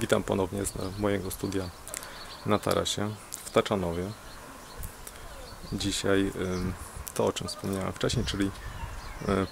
Witam ponownie z mojego studia na tarasie w Taczanowie. Dzisiaj to, o czym wspomniałem wcześniej, czyli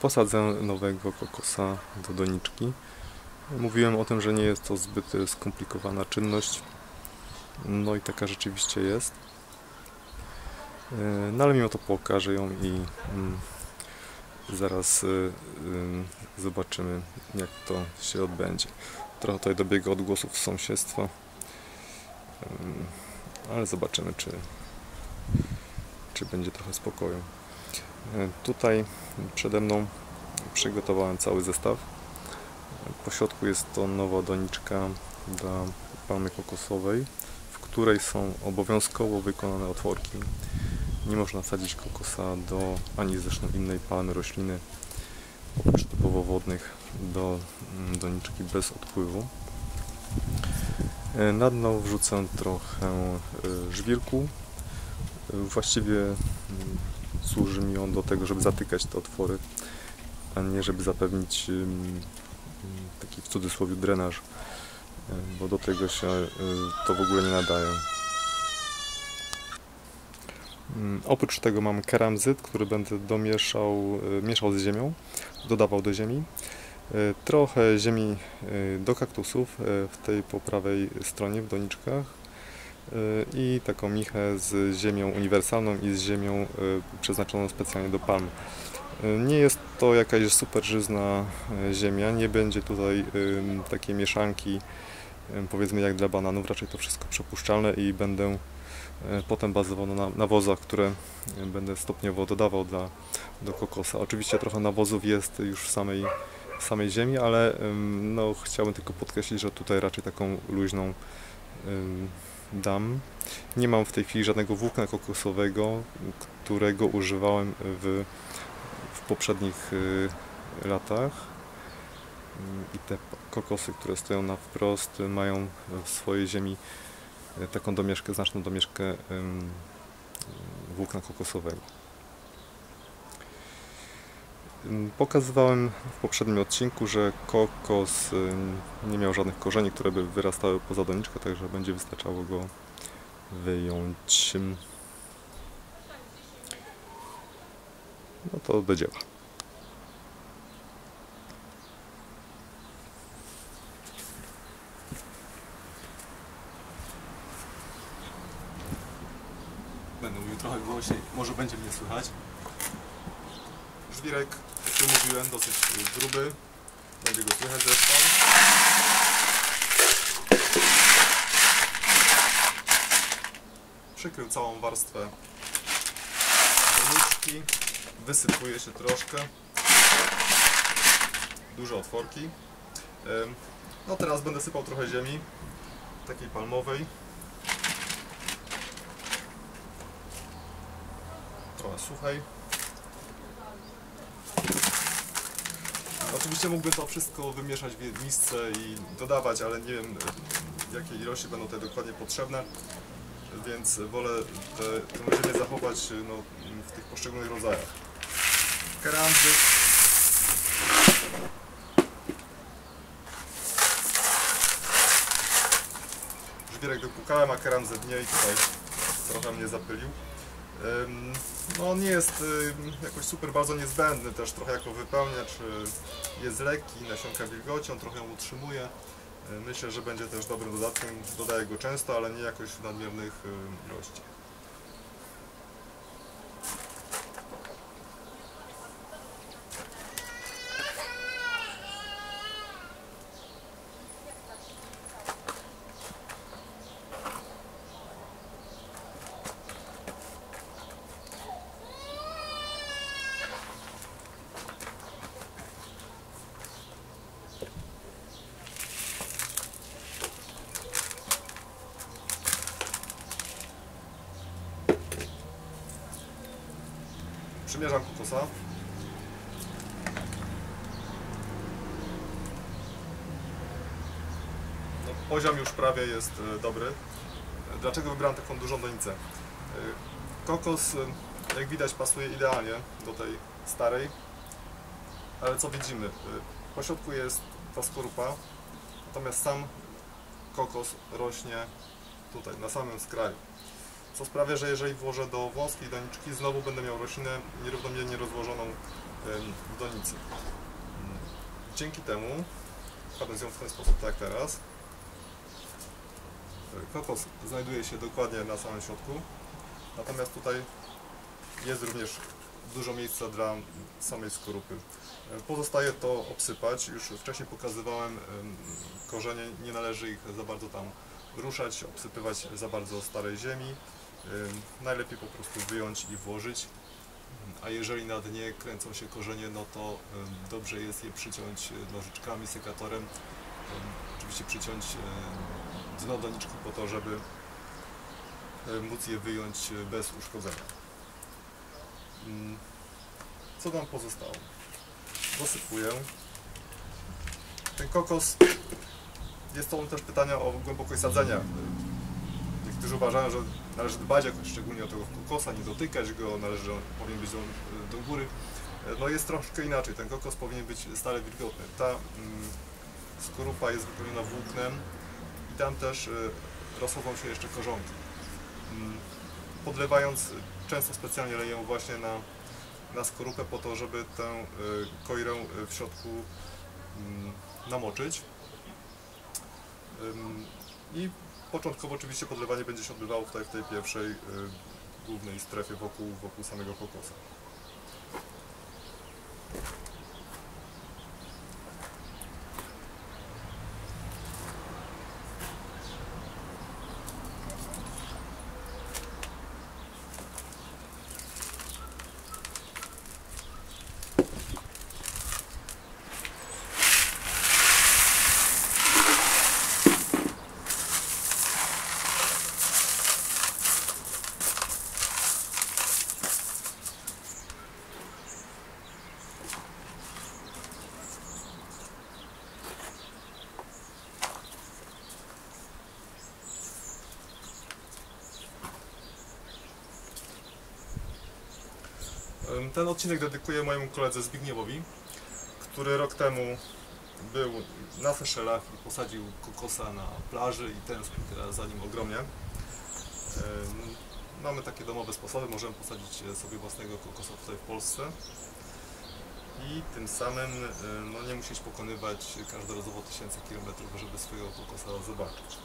posadzę nowego kokosa do doniczki. Mówiłem o tym, że nie jest to zbyt skomplikowana czynność. No i taka rzeczywiście jest. No ale mimo to pokażę ją i zaraz zobaczymy, jak to się odbędzie. Trochę tutaj dobiega odgłosów z sąsiedztwa, ale zobaczymy, czy będzie trochę spokoju. Tutaj przede mną przygotowałem cały zestaw. Po środku jest to nowa doniczka dla palmy kokosowej, w której są obowiązkowo wykonane otworki. Nie można sadzić kokosa do ani zresztą innej palmy rośliny, oprócz typowo wodnych, do doniczki bez odpływu. Na dno wrzucę trochę żwirku. Właściwie służy mi on do tego, żeby zatykać te otwory, a nie żeby zapewnić taki w cudzysłowie drenaż, bo do tego się to w ogóle nie nadaje. Oprócz tego mam keramzyt, który będę mieszał z ziemią, dodawał do ziemi. Trochę ziemi do kaktusów w tej po prawej stronie, w doniczkach. I taką michę z ziemią uniwersalną i z ziemią przeznaczoną specjalnie do palm. Nie jest to jakaś super żyzna ziemia, nie będzie tutaj takiej mieszanki, powiedzmy jak dla bananów, raczej to wszystko przepuszczalne i będę potem bazował na nawozach, które będę stopniowo dodawał do kokosa. Oczywiście trochę nawozów jest już w samej ziemi, ale no, chciałbym tylko podkreślić, że tutaj raczej taką luźną dam. Nie mam w tej chwili żadnego włókna kokosowego, którego używałem w poprzednich latach. I te kokosy, które stoją na wprost, mają w swojej ziemi taką domieszkę, znaczną domieszkę włókna kokosowego. Pokazywałem w poprzednim odcinku, że kokos nie miał żadnych korzeni, które by wyrastały poza doniczkę, także będzie wystarczało go wyjąć. No to do dzieła. Będę mówił trochę głośniej, może będzie mnie słychać. Żwirek, o którym mówiłem, dosyć gruby. Będzie go słychać zresztą. Przykrył całą warstwę doniczki. Wysypuje się troszkę. Duże otworki. No teraz będę sypał trochę ziemi, takiej palmowej. Trochę suchej. Oczywiście mógłbym to wszystko wymieszać w misce i dodawać, ale nie wiem, jakie ilości będą tutaj dokładnie potrzebne, więc wolę tę ziemię zachować w tych poszczególnych rodzajach. Keramzyt. Żwirek dopłukałem, a keramzyt nie i tutaj trochę mnie zapylił. No on nie jest jakoś super bardzo niezbędny, też trochę jako wypełniacz, jest lekki, nasionka wilgocią, trochę ją utrzymuje. Myślę, że będzie też dobrym dodatkiem, dodaję go często, ale nie jakoś w nadmiernych ilościach. Przymierzam kokosa. No, poziom już prawie jest dobry. Dlaczego wybrałem taką dużą donicę? Kokos, jak widać, pasuje idealnie do tej starej. Ale co widzimy? Po środku jest ta skorupa, natomiast sam kokos rośnie tutaj, na samym skraju. Co sprawia, że jeżeli włożę do włoskiej doniczki, znowu będę miał roślinę nierównomiernie rozłożoną w donicy. Dzięki temu, kładąc ją w ten sposób, tak teraz, kokos znajduje się dokładnie na samym środku, natomiast tutaj jest również dużo miejsca dla samej skorupy. Pozostaje to obsypać, już wcześniej pokazywałem, korzenie, nie należy ich za bardzo tam ruszać, obsypywać za bardzo starej ziemi. Najlepiej po prostu wyjąć i włożyć, a jeżeli na dnie kręcą się korzenie, no to dobrze jest je przyciąć nożyczkami, sekatorem, oczywiście przyciąć dno doniczki po to, żeby móc je wyjąć bez uszkodzenia. Co nam pozostało? Dosypuję. Ten kokos, jest to też pytania o głębokość sadzenia. Niektórzy uważają, że należy dbać jakoś szczególnie o tego kokosa, nie dotykać go, należy, on powinien być do góry. No jest troszkę inaczej, ten kokos powinien być stale wilgotny. Ta skorupa jest wypełniona włóknem i tam też rozchodzą się jeszcze korzonki. Podlewając często specjalnie leję właśnie na skorupę po to, żeby tę koirę w środku namoczyć. I początkowo oczywiście podlewanie będzie się odbywało tutaj w tej pierwszej głównej strefie wokół samego kokosa. Ten odcinek dedykuję mojemu koledze Zbigniewowi, który rok temu był na Seychelach i posadził kokosa na plaży i tęsknił teraz za nim ogromnie. Mamy takie domowe sposoby, możemy posadzić sobie własnego kokosa tutaj w Polsce i tym samym no, nie musieć pokonywać każdorazowo tysięcy kilometrów, żeby swojego kokosa zobaczyć.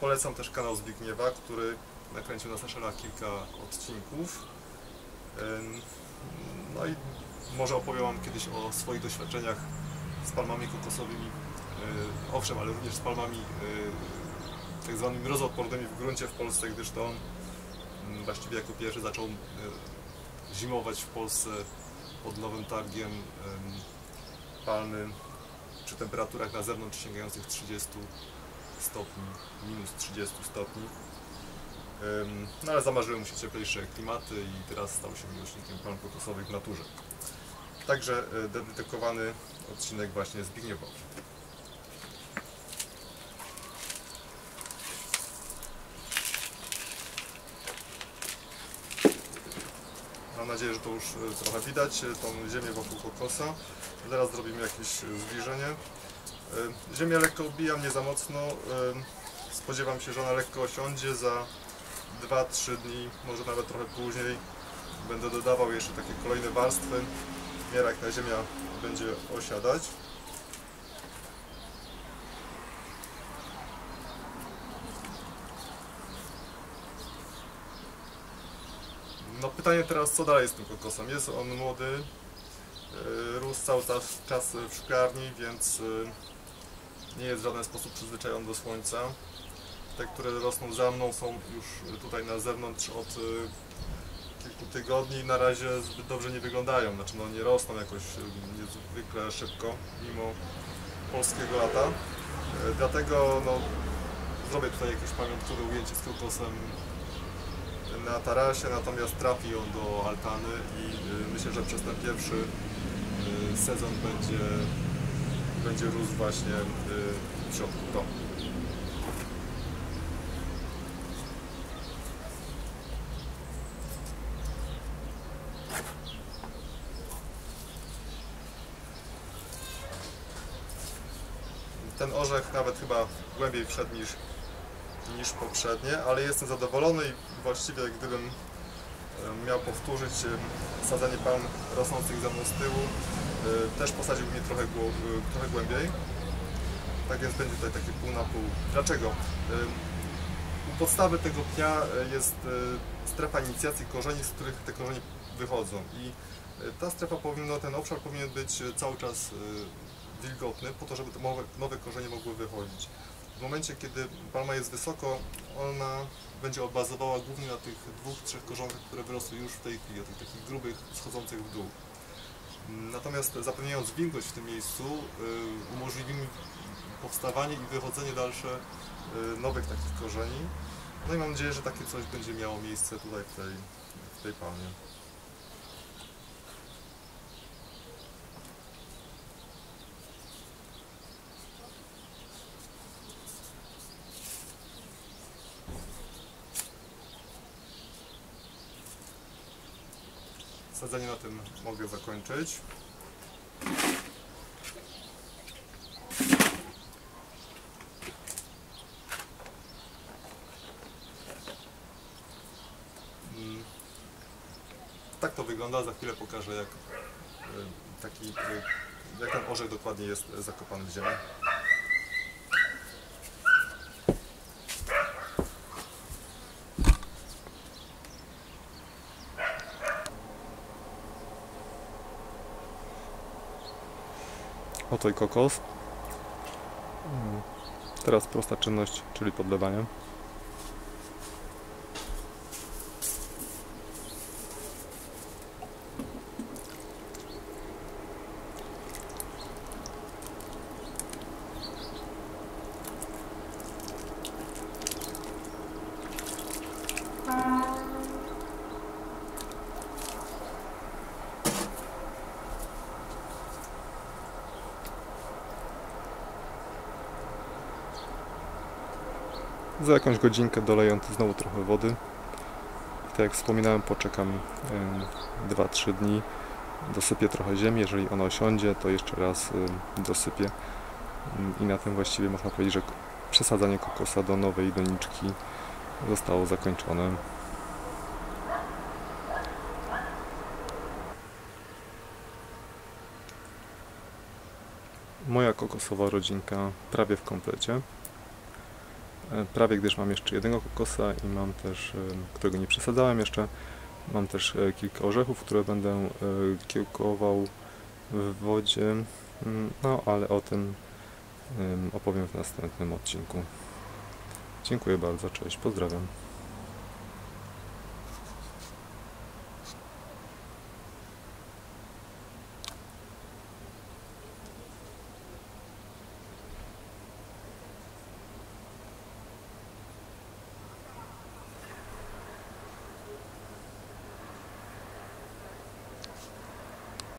Polecam też kanał Zbigniewa, który nakręcił na Seychelach kilka odcinków. No i może opowiem Wam kiedyś o swoich doświadczeniach z palmami kokosowymi, owszem, ale również z palmami tak zwanymi mrozoodpornymi w gruncie w Polsce, gdyż to on właściwie jako pierwszy zaczął zimować w Polsce pod Nowym Targiem palmy przy temperaturach na zewnątrz sięgających 30 stopni, minus 30 stopni. No ale zamarzyły mu się cieplejsze klimaty i teraz stał się miłośnikiem palm kokosowych w naturze. Także dedykowany odcinek właśnie Zbigniewowi. Mam nadzieję, że to już trochę widać, tą ziemię wokół kokosa. Teraz zrobimy jakieś zbliżenie. Ziemię lekko obijam, nie za mocno. Spodziewam się, że ona lekko osiądzie za 2-3 dni, może nawet trochę później. Będę dodawał jeszcze takie kolejne warstwy, w miarę jak ta ziemia będzie osiadać. No pytanie teraz, co dalej z tym kokosem? Jest on młody, rósł cały czas w szklarni, więc nie jest w żaden sposób przyzwyczajony do słońca. Te, które rosną za mną, są już tutaj na zewnątrz od kilku tygodni. Na razie zbyt dobrze nie wyglądają, znaczy no, nie rosną jakoś niezwykle szybko, mimo polskiego lata. Dlatego no, zrobię tutaj jakieś pamiątkowe ujęcie z kokosem na tarasie, natomiast trafi on do altany i myślę, że przez ten pierwszy sezon będzie rósł właśnie w środku domu. ten orzech nawet chyba głębiej wszedł niż poprzednie, ale jestem zadowolony i właściwie gdybym miał powtórzyć sadzenie palm rosnących za mną z tyłu, też posadziłbym je trochę głębiej. Tak więc będzie tutaj takie pół na pół. Dlaczego? U podstawy tego pnia jest strefa inicjacji korzeni, z których te korzenie wychodzą. I ta strefa powinna, ten obszar powinien być cały czas wilgotny, po to, żeby te nowe korzenie mogły wychodzić. W momencie, kiedy palma jest wysoko, ona będzie bazowała głównie na tych dwóch, trzech korzonkach, które wyrosły już w tej chwili, tych takich grubych, schodzących w dół. Natomiast zapewniając wilgoć w tym miejscu, umożliwimy powstawanie i wychodzenie dalsze nowych takich korzeni. No i mam nadzieję, że takie coś będzie miało miejsce tutaj w tej palmie. Sadzenie na tym mogę zakończyć. Tak to wygląda, za chwilę pokażę, jak ten orzech dokładnie jest zakopany w ziemię. Oto i kokos. Teraz prosta czynność, czyli podlewanie. Za jakąś godzinkę doleję znowu trochę wody. Tak jak wspominałem, poczekam 2-3 dni. Dosypię trochę ziemi, jeżeli ona osiądzie, to jeszcze raz dosypię. I na tym właściwie można powiedzieć, że przesadzanie kokosa do nowej doniczki zostało zakończone. Moja kokosowa rodzinka prawie w komplecie. Prawie, gdyż mam jeszcze jednego kokosa i mam też, którego nie przesadzałem jeszcze, mam też kilka orzechów, które będę kiełkował w wodzie, no ale o tym opowiem w następnym odcinku. Dziękuję bardzo, cześć, pozdrawiam.